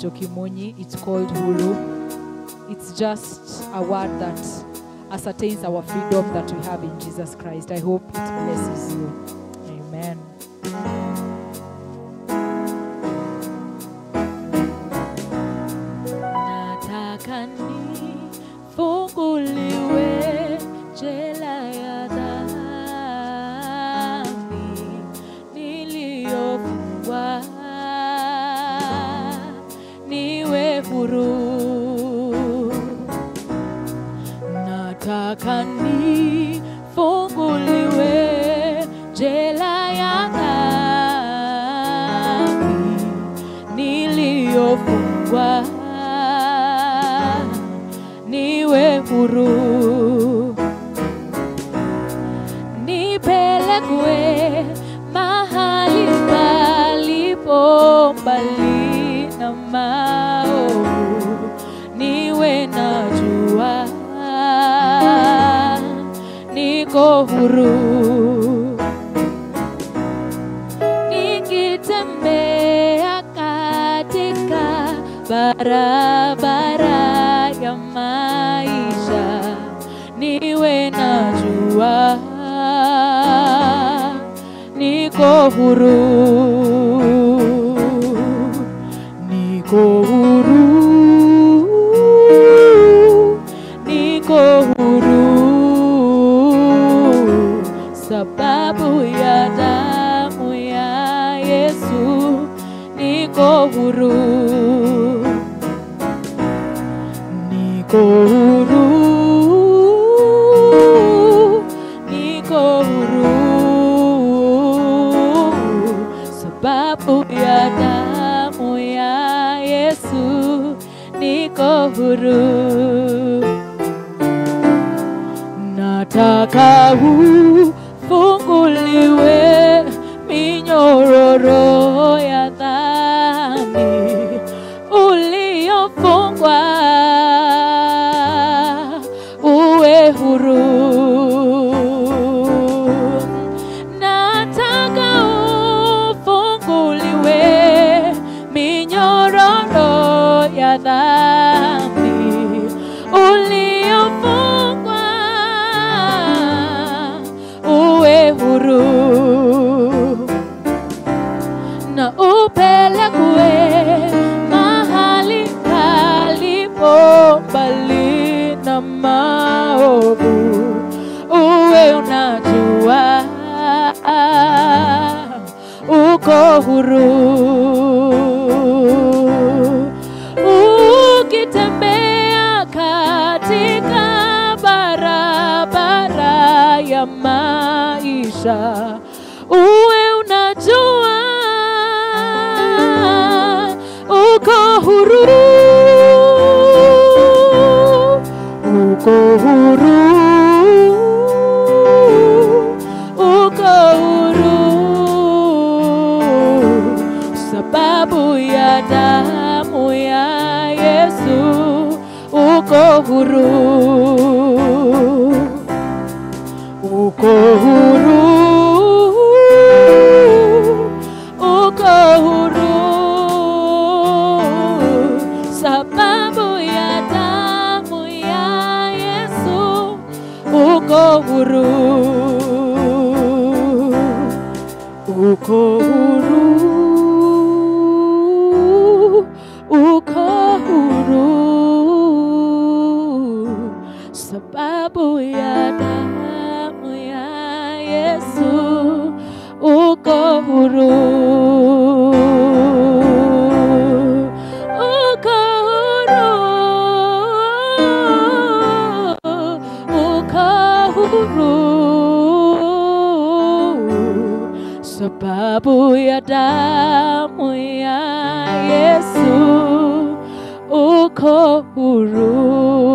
Njoki Munyi. It's called Huru. It's just a word that ascertains our freedom that we have in Jesus Christ. I hope it blesses you. Amen. Barabara ya maisha, niwe najua niko huru, niko huru, niko huru, sababu ya damu ya Yesu, niko huru. Niko huru, sababu ya damu ya Yesu, niko huru. Nataka ufunguliwe minyororo ya dhambi uliofungwa. Uko huru, ukitembea katika barabara ya maisha, uwe unajua uko huru, uko huru. Damu ya Yesu, uko huru, uko huru, uko huru, sababu ya damu ya Yesu, uko huru, uko huru. Sababu ya damu ya Yesu, uko huru.